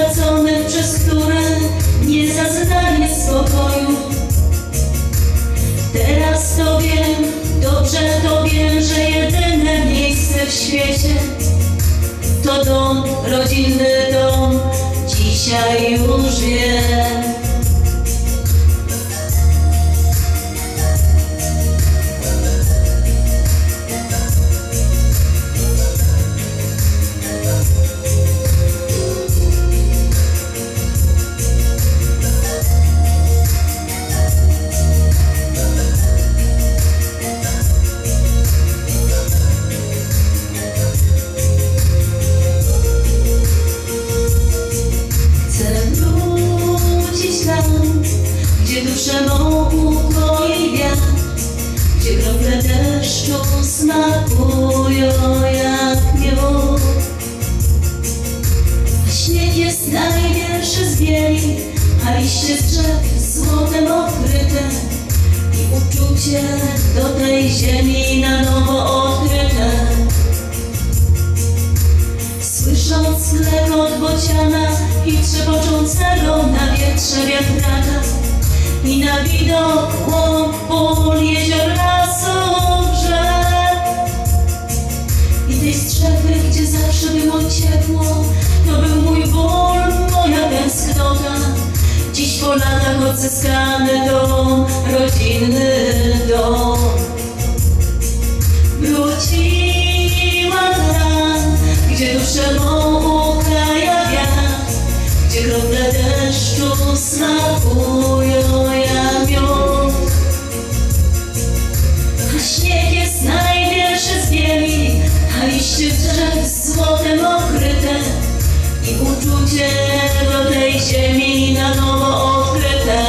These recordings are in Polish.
utraconych, przez które nie zaznaję spokoju. Teraz to wiem, dobrze to wiem, że jedyne miejsce w świecie to dom, rodzinny dom, dzisiaj już wiem. Gdzie duszę mą ukoi wiatr, gdzie krople deszczu smakują jak miód. Śnieg jest największy z bieli, a liście z drzew złotem okryte i uczucie do tej ziemi na nowo odkryte. Słysząc lekot bociana i trzepoczącego na wietrze wiatraka, i na widok łąk, pól, jezior, lasów, rzek i tej strzechy, gdzie zawsze było ciepło, to był mój ból, moja tęsknota. Dziś po latach odzyskany dom, rodzinny dom. Wróciła tam, gdzie duszę mą ukraja wiatr, gdzie krople deszczu smakują jak miód. A śnieg jest największy z bieli, a liście drzew złotem okryte i uczucie do tej ziemi na nowo odkryte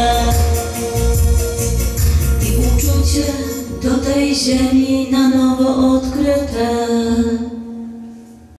i uczucie do tej ziemi